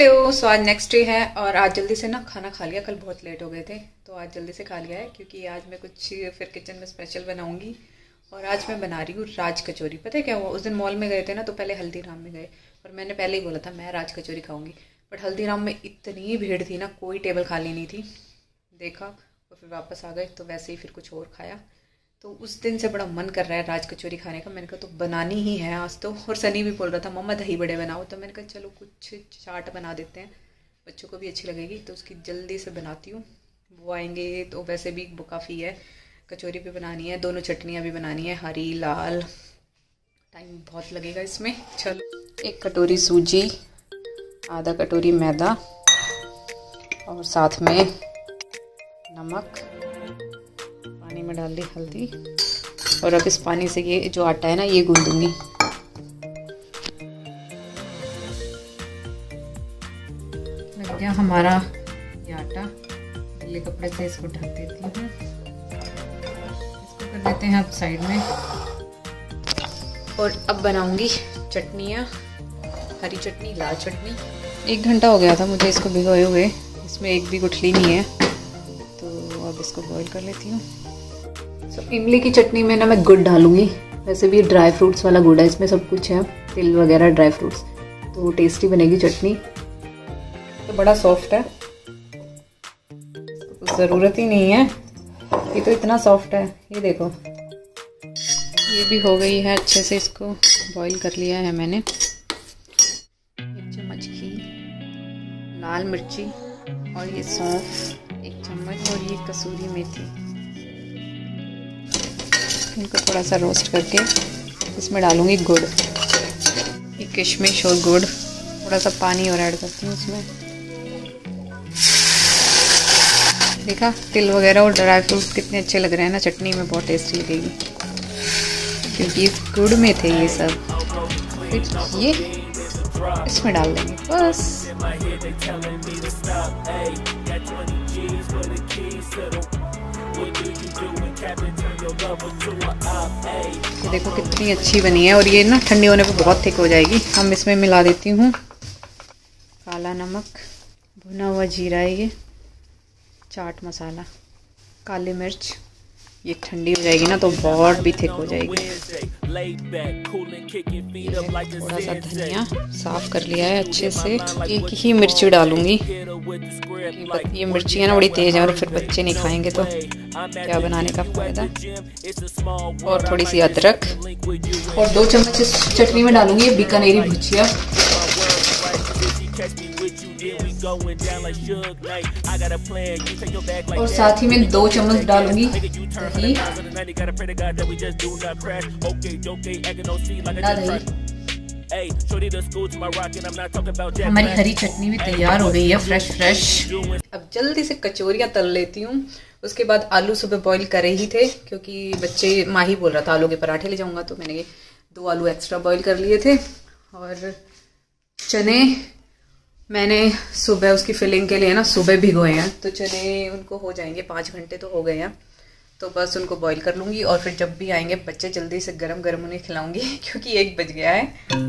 Hello. सो आज next day है और आज जल्दी से ना खाना खा लिया। कल बहुत लेट हो गए थे तो आज जल्दी से खा लिया है क्योंकि आज मैं कुछ फिर किचन में स्पेशल बनाऊंगी। और आज मैं बना रही हूँ राज कचौरी। पता है क्या हुआ, उस दिन मॉल में गए थे ना तो पहले हल्दीराम में गए और मैंने पहले ही बोला था मैं राज कचौरी खाऊंगी, बट हल्दीराम में इतनी भीड़ थी ना कोई टेबल खाली नहीं थी। देखा और फिर वापस आ गए तो वैसे ही फिर कुछ और खाया। तो उस दिन से बड़ा मन कर रहा है राज कचौरी खाने का। मैंने कहा तो बनानी ही है आज तो। और सनी भी बोल रहा था मम्मा दही बड़े बनाओ, तो मैंने कहा चलो कुछ चाट बना देते हैं, बच्चों को भी अच्छी लगेगी। तो उसकी जल्दी से बनाती हूँ, वो आएंगे तो वैसे भी काफ़ी है। कचौरी भी बनानी है, दोनों चटनियाँ भी बनानी है, हरी लाल। टाइम बहुत लगेगा इसमें। चलो, 1 कटोरी सूजी, आधा कटोरी मैदा और साथ में नमक, पानी में डाल दी हल्दी। और अब इस पानी से ये जो आटा है ना ये गूंद दूंगी। लग गया हमारा ये आटा। गीले कपड़े से इसको ढक देती हूँ। इसको कर देते हैं अब साइड में। और अब बनाऊंगी चटनियाँ, हरी चटनी लाल चटनी। 1 घंटा हो गया था मुझे इसको भिगोए हुए, इसमें एक भी गुठली नहीं है। तो अब इसको बॉईल कर लेती हूँ। तो इमली की चटनी में ना मैं गुड़ डालूंगी। वैसे भी ड्राई फ्रूट्स वाला गुड़ है, इसमें सब कुछ है, तिल वगैरह ड्राई फ्रूट्स, तो टेस्टी बनेगी चटनी। तो बड़ा सॉफ्ट है, तो ज़रूरत ही नहीं है, ये तो इतना सॉफ्ट है। ये देखो ये भी हो गई है अच्छे से, इसको बॉईल कर लिया है मैंने। 1 चम्मच घी, लाल मिर्ची और ये सौंफ 1 चम्मच और ये कसूरी मेथी। इनको थोड़ा सा रोस्ट करके इसमें डालूंगी गुड़, ये किशमिश और गुड़, थोड़ा सा पानी और ऐड करती हूँ इसमें। देखा तिल वगैरह और ड्राई फ्रूट्स कितने अच्छे लग रहे हैं ना चटनी में, बहुत टेस्टी लगेगी क्योंकि इस गुड़ में थे ये सब। फिर ये इसमें डाल देंगे बस। तो देखो कितनी अच्छी बनी है। और ये ना ठंडी होने पे बहुत थिक हो जाएगी। हम इसमें मिला देती हूँ काला नमक, भुना हुआ जीरा, ये चाट मसाला, काली मिर्च। ये ठंडी हो जाएगी ना तो बहुत भी थिक हो जाएगी। थोड़ा सा धनिया साफ कर लिया है अच्छे से। एक ही मिर्ची डालूंगी, ये मिर्ची है ना बड़ी तेज है और फिर बच्चे नहीं खाएंगे तो क्या बनाने का फायदा। और थोड़ी सी अदरक और 2 चम्मच इस चटनी में डालूंगी, ये बीकानेरी भुजिया। और साथ ही मैं 2 चम्मच डालूंगी दही। हमारी हरी चटनी भी तैयार हो गई है, फ्रेश फ्रेश। अब जल्दी से कचौरियाँ तल लेती हूँ। उसके बाद आलू सुबह बॉईल करे ही थे क्योंकि बच्चे, माही बोल रहा था आलू के पराठे ले जाऊंगा, तो मैंने 2 आलू एक्स्ट्रा बॉईल कर लिए थे। और चने मैंने सुबह उसकी फिलिंग के लिए ना सुबह भिगोए हैं, तो चने उनको हो जाएंगे, 5 घंटे तो हो गए हैं, तो बस उनको बॉईल कर लूँगी। और फिर जब भी आएंगे बच्चे जल्दी से गरम गरम उन्हें खिलाऊंगी क्योंकि 1 बज गया है।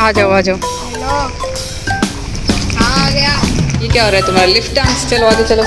आ जाओ आ जाओ। हेलो, आ गया। ये क्या हो रहा है तुम्हारा, लिफ्ट डांस? चलो आगे चलो।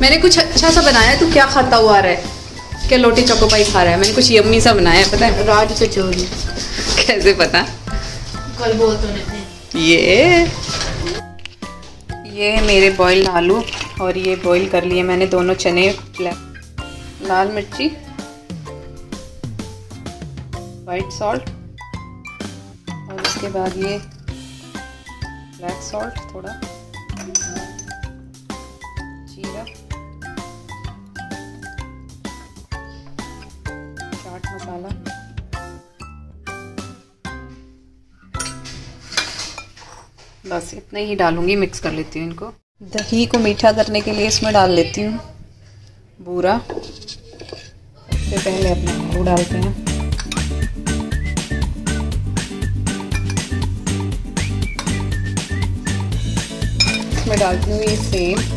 मैंने कुछ अच्छा सा बनाया है, तू क्या खाता हुआ आ रहा है? क्या लोटी चोकोपाई खा रहा है? मैंने कुछ यम्मी सा बनाया है, पता है? राज कचौरी। कैसे पता? कल बोल तो नहीं। ये मेरे बॉइल्ड आलू और ये बॉईल कर लिए मैंने दोनों चने, लाल मिर्ची, वाइट सॉल्ट और उसके बाद ये ब्लैक सॉल्ट थोड़ा, चाट मसाला, बस इतना ही डालूंगी। मिक्स कर लेती हूँ इनको। दही को मीठा करने के लिए इसमें डाल लेती हूँ बूरा। सबसे पहले अपना नींबू डालते हैं। मैं डालती हूँ ये सेम,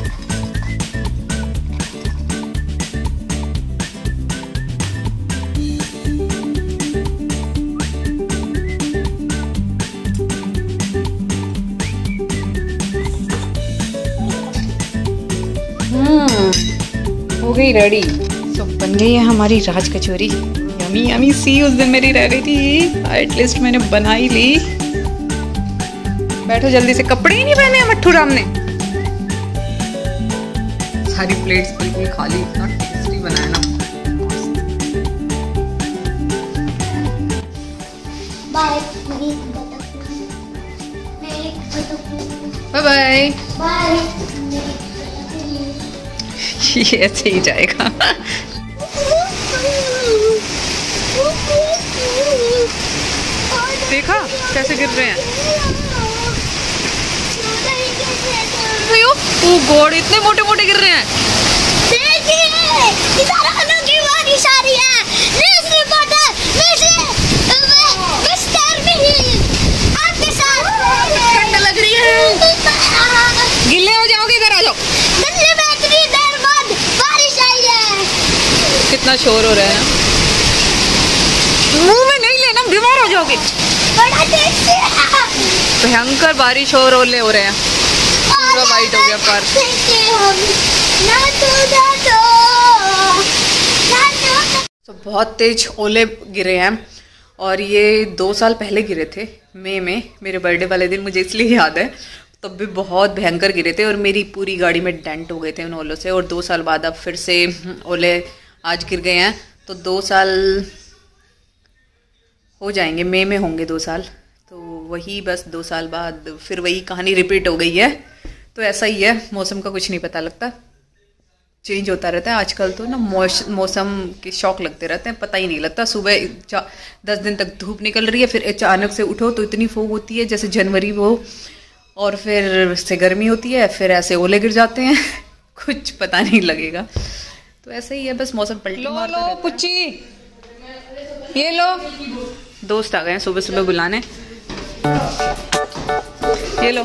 हो गई रेडी। तो बन गई है हमारी राज कचौरी। यमी यमी सी उस दिन मेरी रह रही थी, एटलीस्ट मैंने बना ही ली। बैठो जल्दी से, कपड़े ही नहीं पहने मट्ठू राम ने। सारी प्लेट्स बिल्कुल खाली, इतना टेस्टी बनाया ना। Bye bye bye. ये ऐसे ही जाएगा। देखा कैसे गिर रहे हैं। ओ गॉड, इतने मोटे मोटे गिर रहे हैं। देखिए इधर हमें की बारिश आ रही है। न्यूज़ रिपोर्टर मिस्टर बीन आपके साथ। ठंड लग रही है, गिले हो जाओगे। इधर आ जाओ। दिल्ली में इतनी देर बाद बारिश आई है। कितना शोर हो रहा है। मुंह में नहीं लेना, बीमार हो जाओगे। बड़ा टेस्टी है। भयंकर बारिश और ओले हो रहे हैं। पूरा वाइट हो गया पर। तो बहुत तेज ओले गिरे हैं और ये 2 साल पहले गिरे थे मई में, मेरे बर्थडे वाले दिन। मुझे इसलिए याद है, तब भी बहुत भयंकर गिरे थे और मेरी पूरी गाड़ी में डेंट हो गए थे उन ओलों से। और 2 साल बाद अब फिर से ओले आज गिर गए हैं। तो 2 साल हो जाएंगे, मई में होंगे 2 साल। तो वही बस 2 साल बाद फिर वही कहानी रिपीट हो गई है। तो ऐसा ही है, मौसम का कुछ नहीं पता लगता, चेंज होता रहता है। आजकल तो ना मौसम के शौक लगते रहते हैं, पता ही नहीं लगता। सुबह 10 दिन तक धूप निकल रही है, फिर अचानक से उठो तो इतनी फोग होती है जैसे जनवरी हो, और फिर से गर्मी होती है, फिर ऐसे ओले गिर जाते हैं। कुछ पता नहीं लगेगा। तो ऐसा ही है, बस मौसम पलटी मारता रहता है। पुच्ची ये लो, दोस्त आ गए हैं सुबह सुबह बुलाने। ये लो,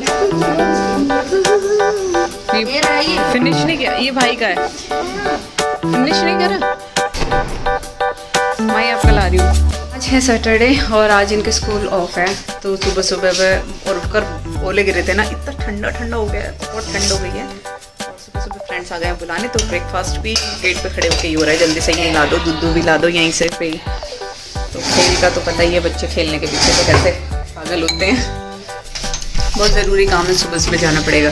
ये फिनिश नहीं किया। ये भाई का है, फिनिश नहीं करा। मैं आपको ला रही हूँ। आज है सैटरडे और आज इनके स्कूल ऑफ है। तो सुबह सुबह और उठकर ओले गिरे थे ना, इतना ठंडा ठंडा हो गया, बहुत ठंड हो गई है। और सुबह सुबह फ्रेंड्स आ गए हैं बुलाने। तो ब्रेकफास्ट भी गेट पे खड़े होके ही हो रहा है। जल्दी से यहीं ला दो, दूध भी ला दो यहीं से। पे तो खेल का तो पता ही है, बच्चे खेलने के पीछे तो कैसे पागल होते हैं। बहुत ज़रूरी काम है, सुबह सुबह जाना पड़ेगा।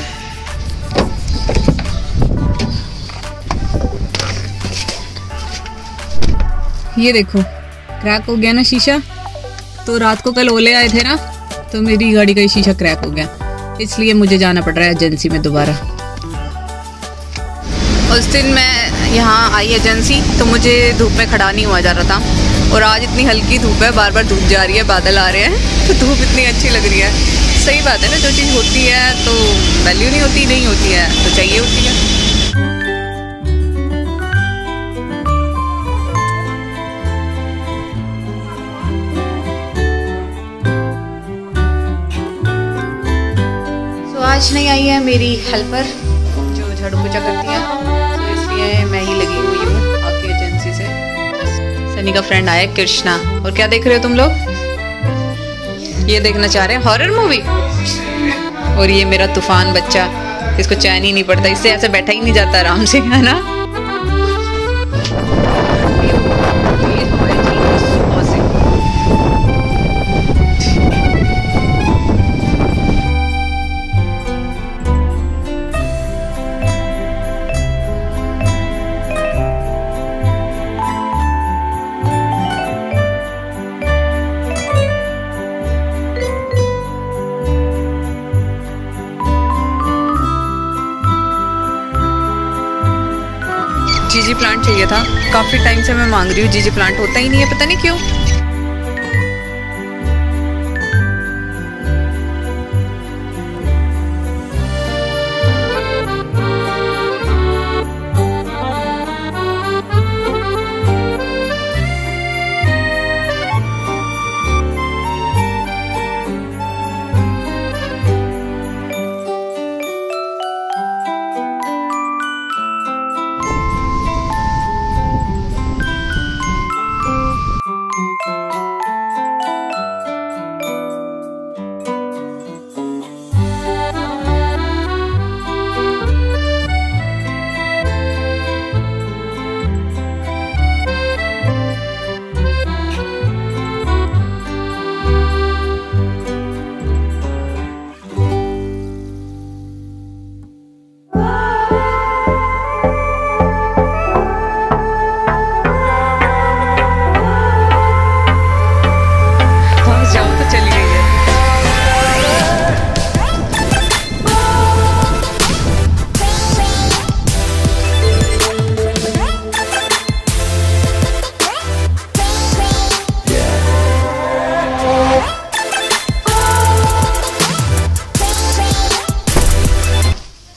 ये देखो क्रैक हो गया ना शीशा। तो रात को कल ओले आए थे ना, तो मेरी गाड़ी का ही शीशा क्रैक हो गया, इसलिए मुझे जाना पड़ रहा है एजेंसी में दोबारा। उस दिन मैं यहाँ आई एजेंसी तो मुझे धूप में खड़ा नहीं हुआ जा रहा था, और आज इतनी हल्की धूप है, बार बार धूप जा रही है, बादल आ रहे हैं, तो धूप इतनी अच्छी लग रही है। सही बात है ना, जो चीज़ होती है तो वैल्यू नहीं होती, नहीं होती है तो चाहिए होती है। तो आज नहीं आई है मेरी हेल्पर जो झाड़ू पोछा करती है, तो इसलिए मैं ही लगी हुई हूँ आपकी एजेंसी से। सनी का फ्रेंड आया कृष्णा। और क्या देख रहे हो तुम लोग? ये देखना चाह रहे हैं हॉरर मूवी। और ये मेरा तूफान बच्चा, इसको चैन ही नहीं पड़ता, इससे ऐसे बैठा ही नहीं जाता आराम से, है ना। प्लांट चाहिए था, काफी टाइम से मैं मांग रही हूँ। जीजी प्लांट होता ही नहीं है, पता नहीं क्यों।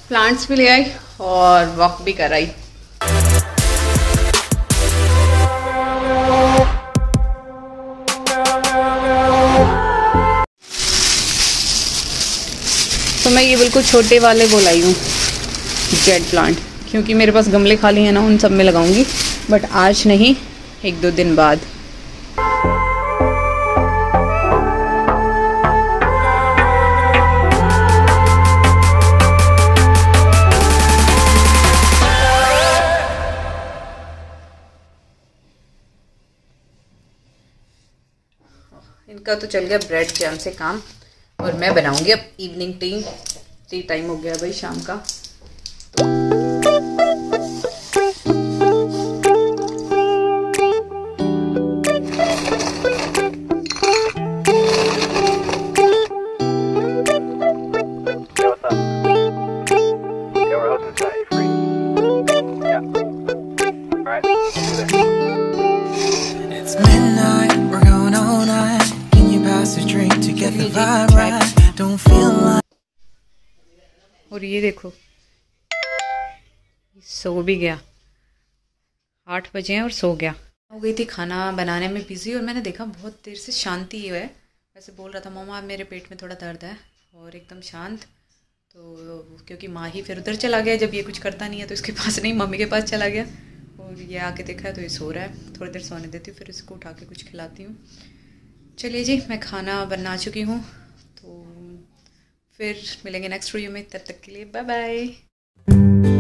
प्लांट्स भी ले आई और वॉक भी कराई। तो मैं ये बिल्कुल छोटे वाले वो लाई हूँ, जेड प्लांट, क्योंकि मेरे पास गमले खाली हैं ना, उन सब में लगाऊंगी, बट आज नहीं, एक दो दिन बाद। इनका तो चल गया ब्रेड जैम से काम, और मैं बनाऊंगी अब इवनिंग टी। टी टाइम हो गया भाई शाम का। तो और ये देखो, सो भी गया। 8 बजे हैं और सो गया। हो गई थी खाना बनाने में बिजी, और मैंने देखा बहुत देर से शांति है। वैसे बोल रहा था मामा मेरे पेट में थोड़ा दर्द है, और एकदम शांत। तो क्योंकि माँ ही फिर उधर चला गया, जब ये कुछ करता नहीं है तो इसके पास नहीं, मम्मी के पास चला गया। और ये आके देखा है तो ये सो रहा है। थोड़ी देर सोने देती हूँ, फिर इसको उठा के कुछ खिलाती हूँ। चलिए जी, मैं खाना बना चुकी हूँ, तो फिर मिलेंगे नेक्स्ट वीडियो में। तब तक के लिए बाय बाय।